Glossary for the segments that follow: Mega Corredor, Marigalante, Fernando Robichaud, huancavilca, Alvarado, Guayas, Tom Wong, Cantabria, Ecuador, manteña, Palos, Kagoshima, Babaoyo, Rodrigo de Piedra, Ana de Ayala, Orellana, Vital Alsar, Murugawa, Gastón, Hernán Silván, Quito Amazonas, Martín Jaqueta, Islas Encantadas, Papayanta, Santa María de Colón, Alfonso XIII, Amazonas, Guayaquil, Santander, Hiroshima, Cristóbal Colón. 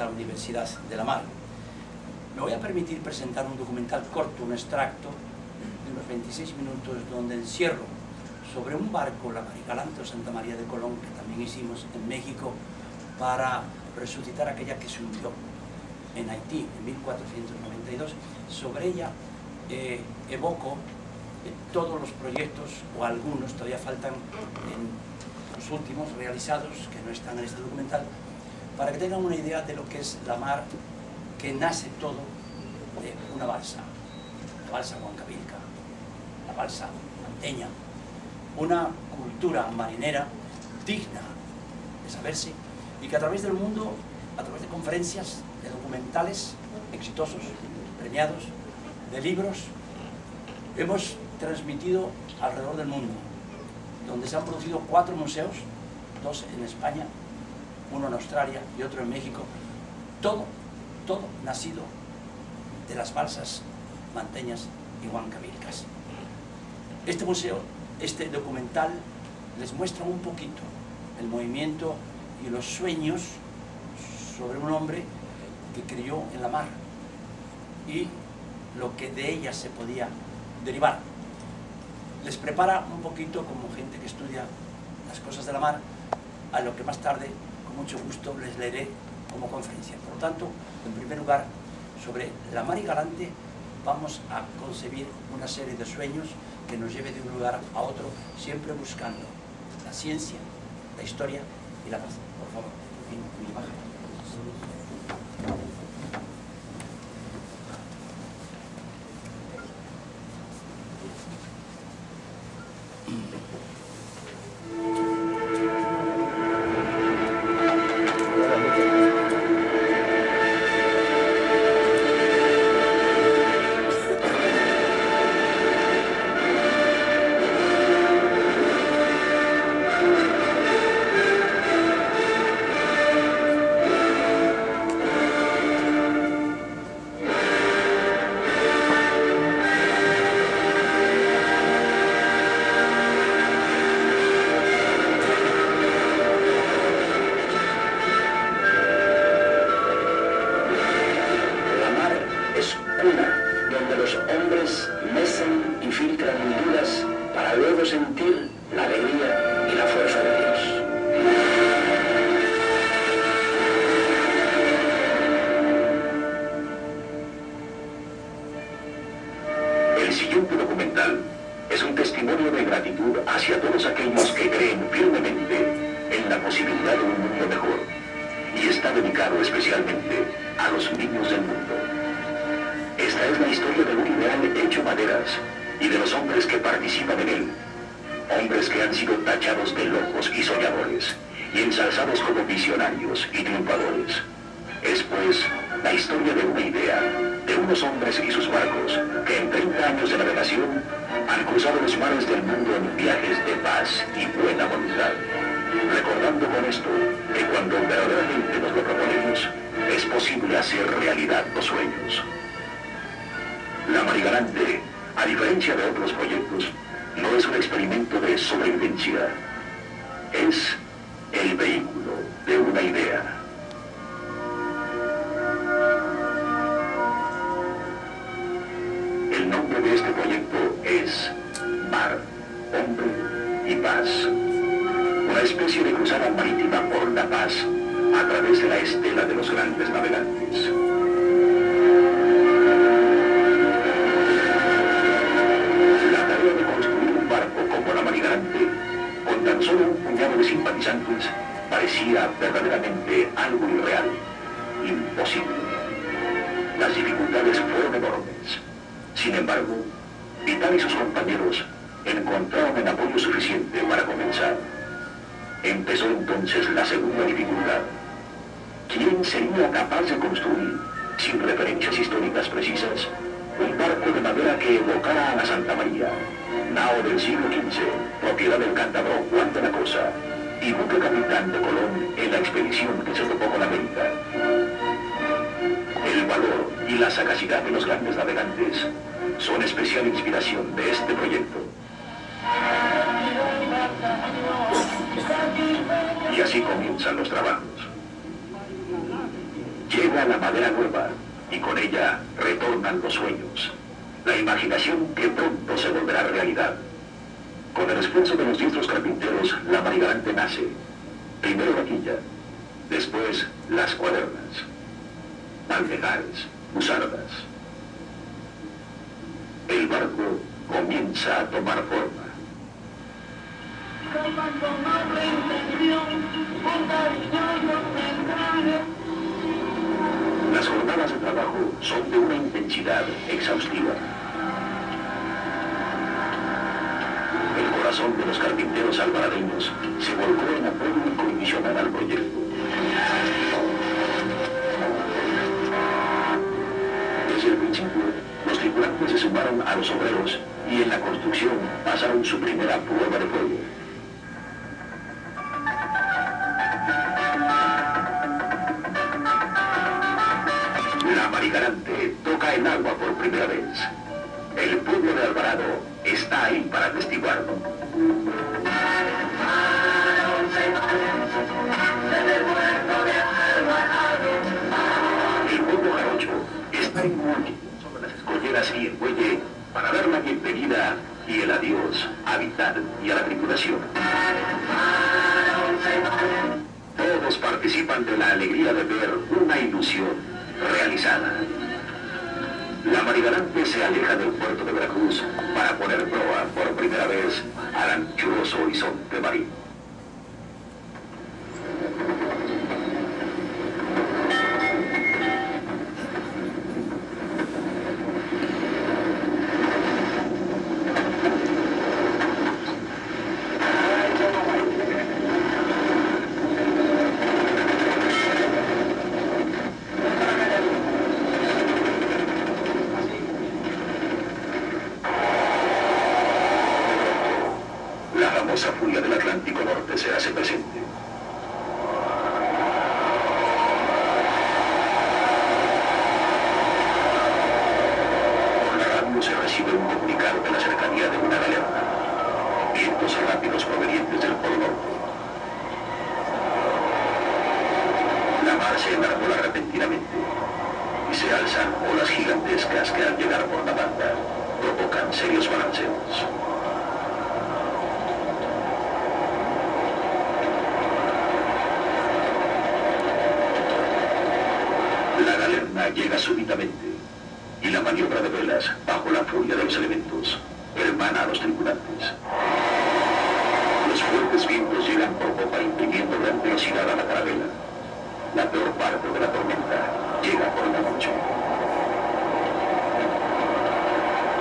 esta Universidad de la Mar. Me voy a permitir presentar un documental corto, un extracto de unos 26 minutos, donde encierro sobre un barco, la Marigalante o Santa María de Colón, que también hicimos en México para resucitar aquella que se hundió en Haití en 1492. Sobre ella evoco todos los proyectos, o algunos, todavía faltan los últimos realizados, que no están en este documental, para que tengan una idea de lo que es la mar, que nace todo de una balsa, la balsa huancavilca, la balsa manteña, una cultura marinera digna de saberse y que a través del mundo, a través de conferencias, de documentales exitosos, premiados, de libros, hemos transmitido alrededor del mundo, donde se han producido 4 museos, 2 en España, uno en Australia y otro en México, todo nacido de las balsas manteñas y huancavilcas. Este museo, este documental, les muestra un poquito el movimiento y los sueños sobre un hombre que creyó en la mar y lo que de ella se podía derivar. Les prepara un poquito, como gente que estudia las cosas de la mar, a lo que más tarde, con mucho gusto, les leeré como conferencia. Por lo tanto, en primer lugar, sobre la Marigalante vamos a concebir una serie de sueños que nos lleve de un lugar a otro, siempre buscando la ciencia, la historia y la paz. Por favor, mi imagen. llega la madera nueva y con ella retornan los sueños, la imaginación que pronto se volverá realidad. Con el esfuerzo de los diestros carpinteros, la Marigalante nace. Primero la quilla, después las cuadernas, palmejares, musardas. El barco comienza a tomar forma. Con noble intención, las jornadas de trabajo son de una intensidad exhaustiva. El corazón de los carpinteros alvaradeños se volcó en apoyo incondicional al proyecto. Desde el principio, los tripulantes se sumaron a los obreros y en la construcción pasaron su primera prueba de fuego. Marigalante toca el agua por primera vez. El pueblo de Alvarado está ahí para atestiguarlo. El pueblo jarocho está inmóvil sobre las escolleras y el muelle para dar la bienvenida y el adiós a Vital y a la tripulación. Todos participan de la alegría de ver una ilusión realizada. La Marigalante se aleja del puerto de Veracruz para poner proa por primera vez al anchuroso horizonte marino. Llega súbitamente y la maniobra de velas bajo la furia de los elementos hermana a los tripulantes. Los fuertes vientos llegan por popa imprimiendo gran velocidad a la carabela. La peor parte de la tormenta llega por la noche.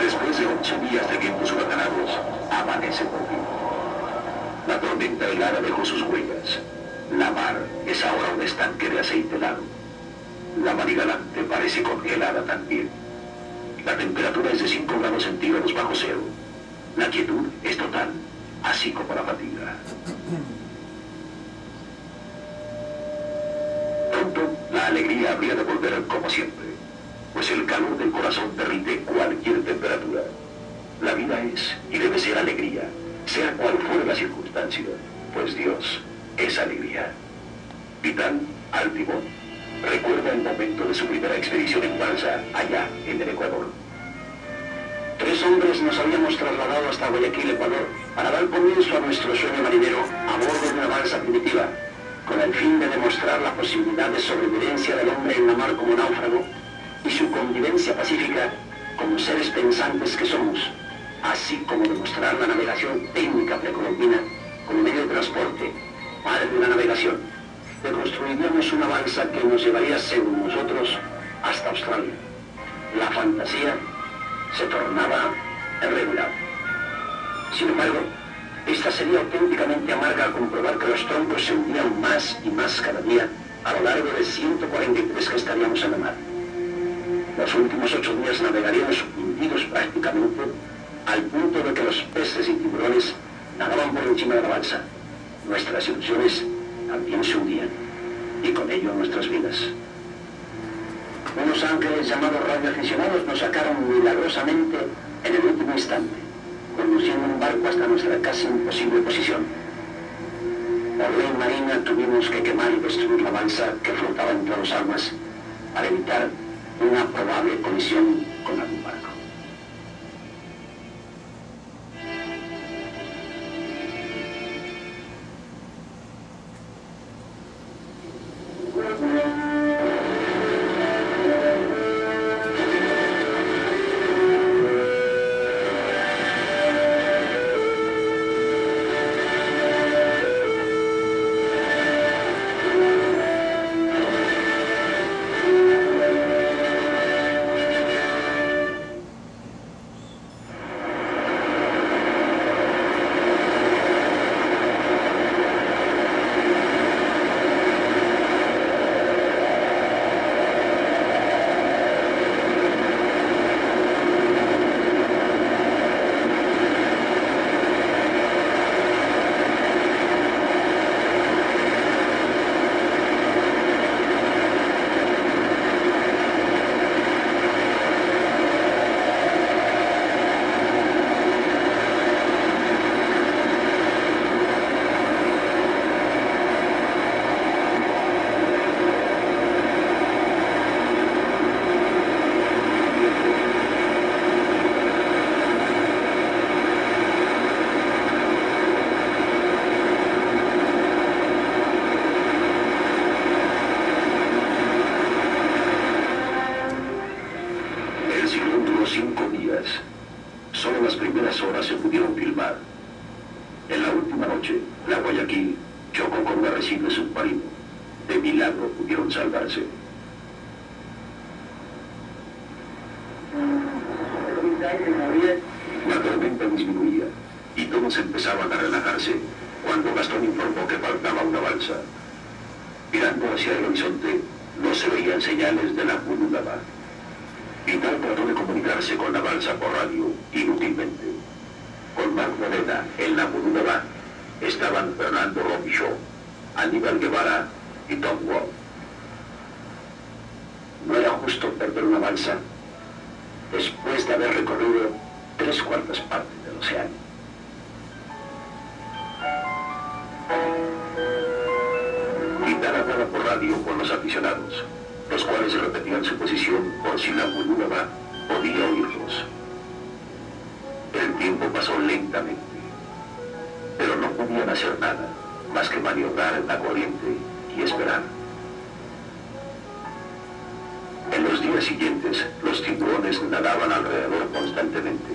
Después de 11 días de vientos huracanados, amanece por fin. La tormenta helada dejó sus huellas. La mar es ahora un estanque de aceite helado. La Marigalante parece congelada también. La temperatura es de 5 grados centígrados bajo cero. La quietud es total, así como la fatiga. Pronto, la alegría habría de volver como siempre, pues el calor del corazón derrite cualquier temperatura. La vida es y debe ser alegría, sea cual fuere la circunstancia, pues Dios es alegría. Vital al timón. Recuerda el momento de su primera expedición en balsa, allá, en el Ecuador. 3 hombres nos habíamos trasladado hasta Guayaquil, Ecuador, para dar comienzo a nuestro sueño marinero, a bordo de una balsa primitiva, con el fin de demostrar la posibilidad de sobrevivencia del hombre en la mar como náufrago y su convivencia pacífica como seres pensantes que somos, así como demostrar la navegación técnica precolombina como medio de transporte, padre de la navegación. Reconstruiríamos una balsa que nos llevaría, según nosotros, hasta Australia. La fantasía se tornaba irregular. Sin embargo, esta sería auténticamente amarga al comprobar que los troncos se hundían más y más cada día a lo largo de 143 que estaríamos en la mar. Los últimos 8 días navegaríamos hundidos prácticamente al punto de que los peces y tiburones nadaban por encima de la balsa. Nuestras ilusiones también se hundían, y con ello nuestras vidas. Unos ángeles llamados radioaficionados nos sacaron milagrosamente en el último instante, conduciendo un barco hasta nuestra casi imposible posición. Por ley marina tuvimos que quemar y destruir la balsa que flotaba entre los aguas, para evitar una probable colisión con algún barco. Fernando Robichaud, Aníbal Guevara y Tom Wong. No era justo perder una balsa después de haber recorrido 3/4 partes del océano. Vital hablaba por radio con los aficionados, los cuales repetían su posición por si la Murugawa podía oírlos. El tiempo pasó lentamente, pero no podían hacer nada más que maniobrar en la corriente y esperar. En los días siguientes, los tiburones nadaban alrededor constantemente.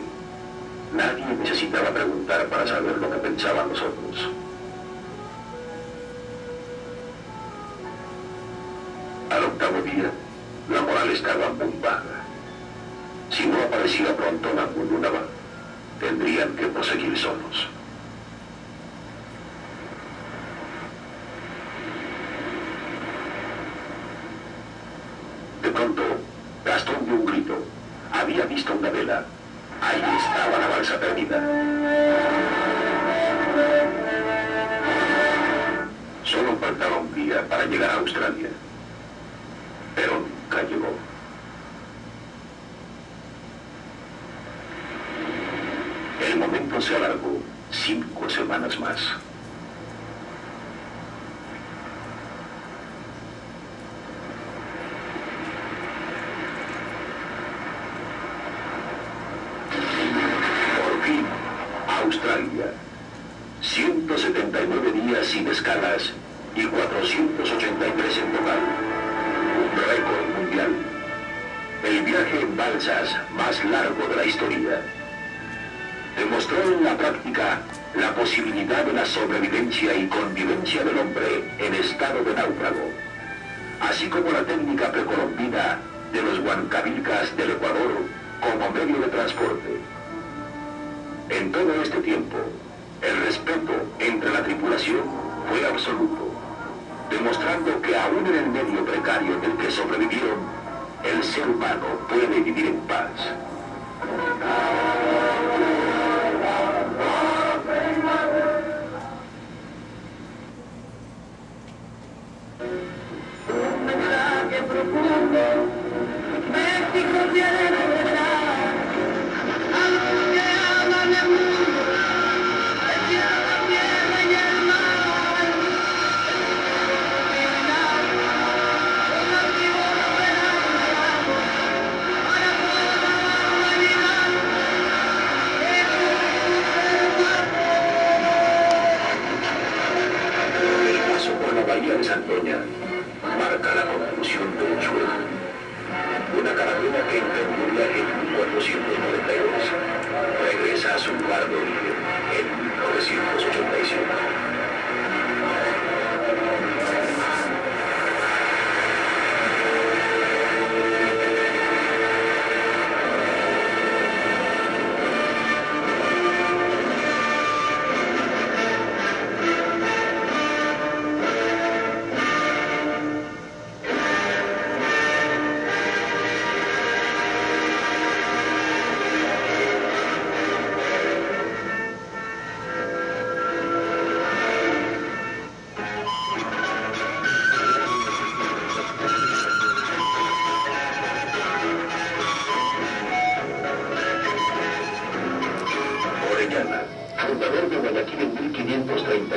Nadie necesitaba preguntar para saber lo que pensaban los otros. Al octavo día, la moral estaba muy baja. Si no aparecía pronto la Murugawa, tendrían que proseguir solos. Gastón dio un grito. Había visto una vela. Ahí estaba la balsa perdida. Solo faltaba un día para llegar a Australia, pero nunca llegó. El momento se alargó 5 semanas más. Sin escalas y 483 en total, un récord mundial, el viaje en balsas más largo de la historia. Demostró en la práctica la posibilidad de la sobrevivencia y convivencia del hombre en estado de náufrago, así como la técnica precolombina de los huancavilcas del Ecuador como medio de transporte. En todo este tiempo, el respeto entre la tripulación fue absoluto, demostrando que aún en el medio precario en el que sobrevivieron, el ser humano puede vivir en paz.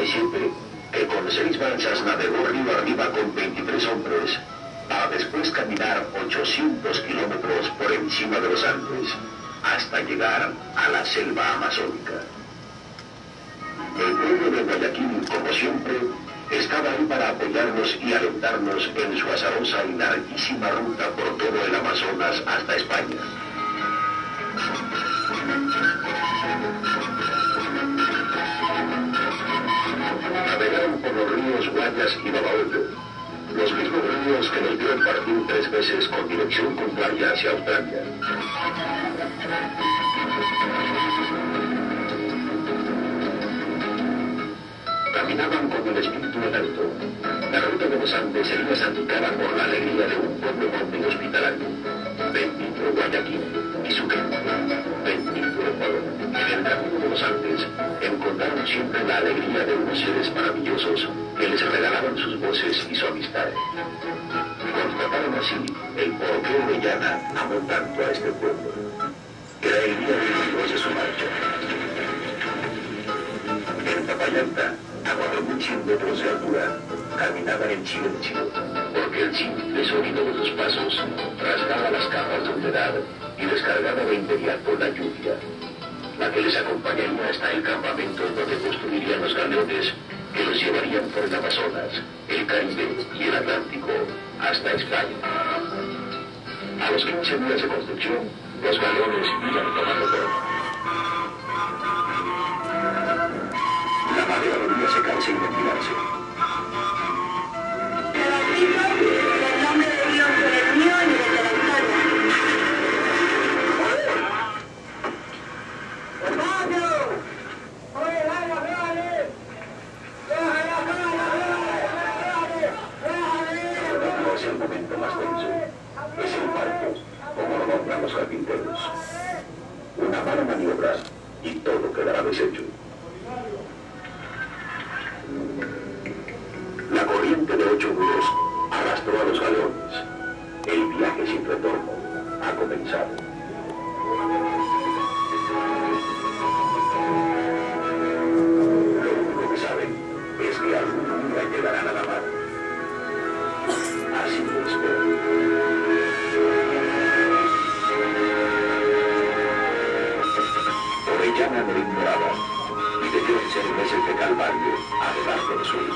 siempre, que con 6 lanchas navegó río arriba con 23 hombres, a después caminar 800 kilómetros por encima de los Andes, hasta llegar a la selva amazónica. El pueblo de Guayaquil, como siempre, estaba ahí para apoyarnos y alentarnos en su azarosa y larguísima ruta por todo el Amazonas hasta España. Navegaron por los ríos Guayas y Babaoyo, los mismos ríos que nos vieron partir 3 veces con dirección contraria hacia Australia. Caminaban con el espíritu en alto. La ruta de los Andes se iba santificada por la alegría de un pueblo noble y hospitalario. Bendito Guayaquil y su gente, bendito Ecuador. En el camino de los Andes encontraron siempre la alegría de unos seres maravillosos que les regalaban sus voces y su amistad. Constataron así el porqué de Llana amó tanto a este pueblo. Era el día de su marcha. En Papayanta, a 4100 metros de altura, caminaban en silencio, porque el simple sonido de sus pasos rasgaba las capas de humedad y descargaba de inmediato la lluvia, la que les acompañaría hasta el campamento donde construirían los galeones que los llevarían por el Amazonas, el Caribe y el Atlántico hasta España. A los 15 días de construcción, los galeones iban tomando forma. La madera volvía a secarse y ventilarse. No me debió por el mío ni desde la ventana. ¡Oye, vaya, vale! ¡Déjala! Es el momento más tenso. Es el barco, como lo nombran los carpinteros. Una mala maniobra y todo quedará deshecho. La corriente de 8 nudos arrastró a los galeones. El viaje sin retorno ha comenzado. Lo único que saben es que algún día llegarán a la mar. Así lo espero. Orellana no ignoraba y debió ser meses de calvario a del sur.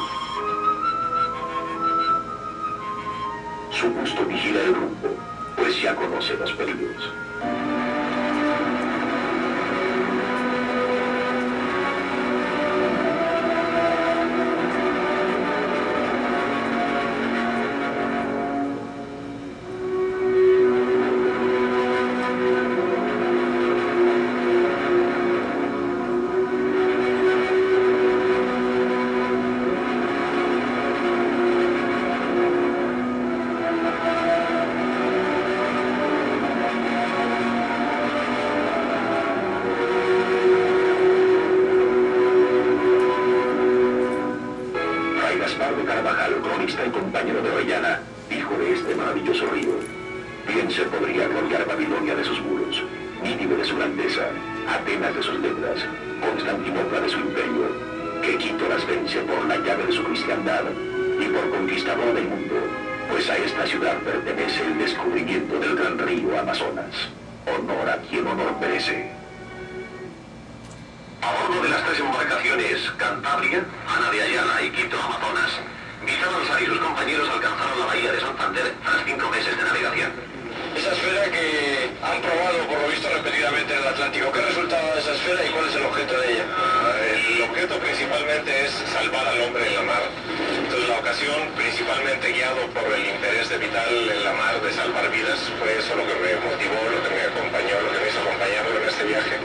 Su gusto vigila el rumbo, pues ya conoce los peligros. Cantabria, Ana de Ayala y Quito Amazonas. Vital Alsar y sus compañeros alcanzaron la bahía de Santander tras 5 meses de navegación. Esa esfera que han probado por lo visto repetidamente en el Atlántico, ¿qué resultaba de esa esfera y cuál es el objeto de ella? El objeto principalmente es salvar al hombre en la mar. Entonces la ocasión, principalmente guiado por el interés de Vital en la mar de salvar vidas, fue eso lo que me motivó, lo que me acompañó, lo que me hizo acompañarlo en este viaje.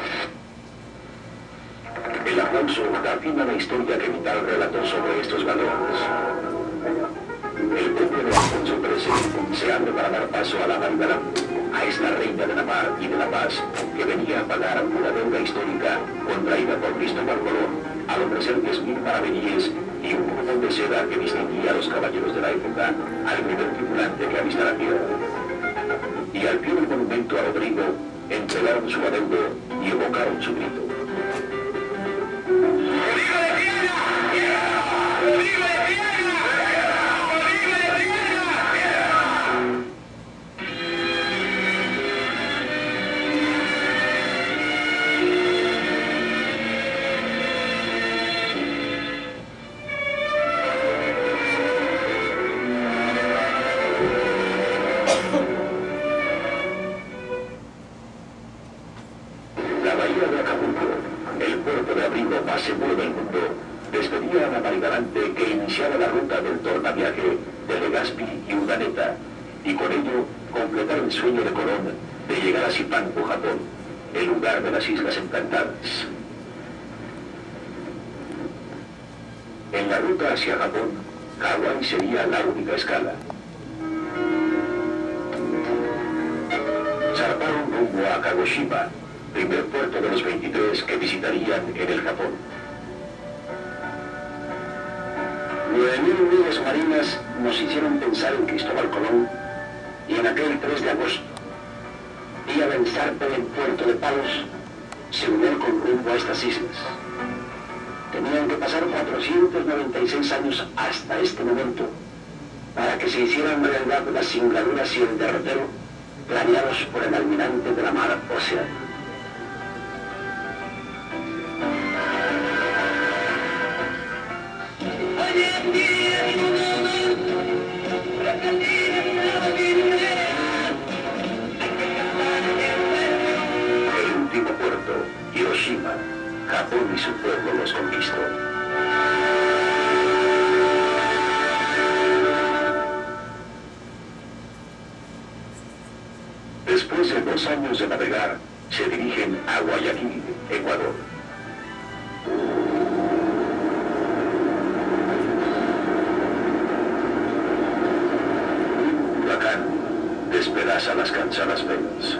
El Alfonso afirma la historia que Vital relató sobre estos galeones. El pueblo de Alfonso XIII se abre para dar paso a la Marigalante, a esta reina de la mar y de la paz, que venía a pagar una deuda histórica contraída por Cristóbal Colón, al ofrecer 10.000 maravedíes y un cordón de seda que distinguía a los caballeros de la época al primer tripulante que avista la tierra. Y al pie del monumento a Rodrigo, entregaron su adeudo y evocaron su grito. ¡Rodrigo de Piedra! completar mi sueño de corona de llegar a Zipanco, Japón, el lugar de las Islas Encantadas. En la ruta hacia Japón, Hawái sería la única escala. Zarparon rumbo a Kagoshima, primer puerto de los 23 que visitarían en el Japón. 9.000 millas marinas nos hicieron pensar en Cristóbal Colón y en aquel 3 de agosto, día del zarpe del puerto de Palos, se unió con rumbo a estas islas. Tenían que pasar 496 años hasta este momento para que se hicieran realidad las singladuras y el derrotero planeados por el almirante de la mar Oceana. El último puerto, Hiroshima, Japón y su pueblo los conquistó. Después de 2 años de navegar, se dirigen a Guayaquil, Ecuador. Despedaza las cansadas velas.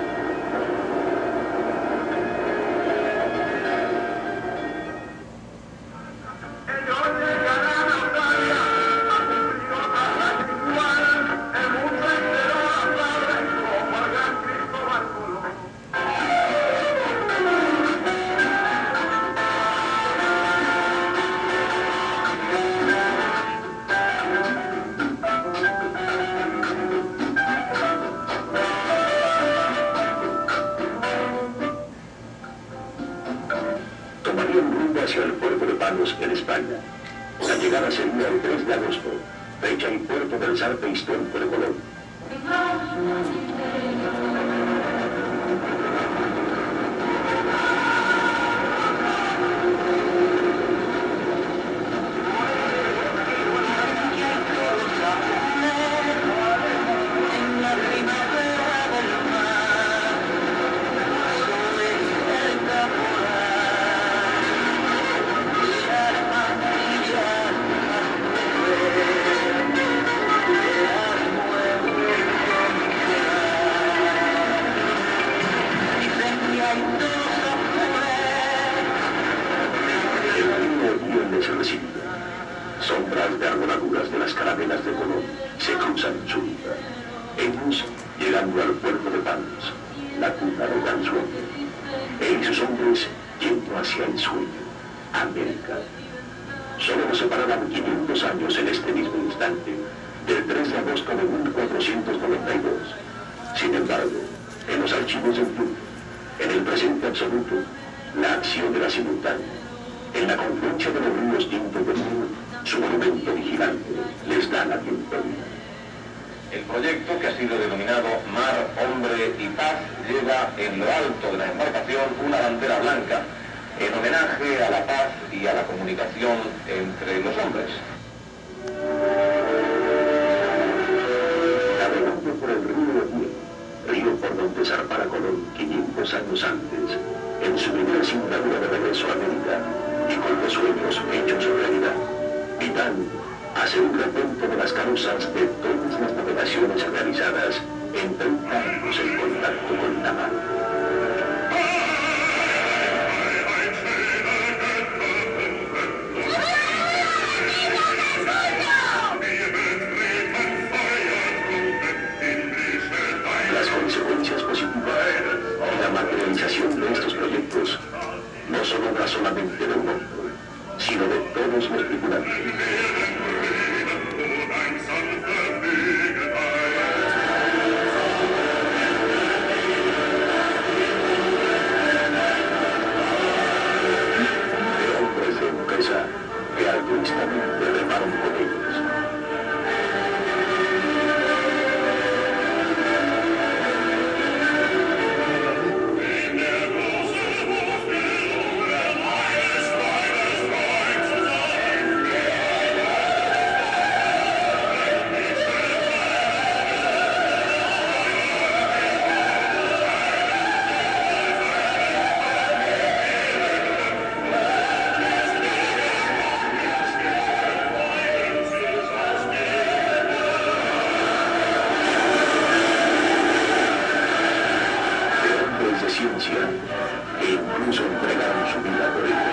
conciencia e incluso entregaron su vida por ella.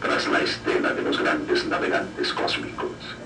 Tras la estela de los grandes navegantes cósmicos.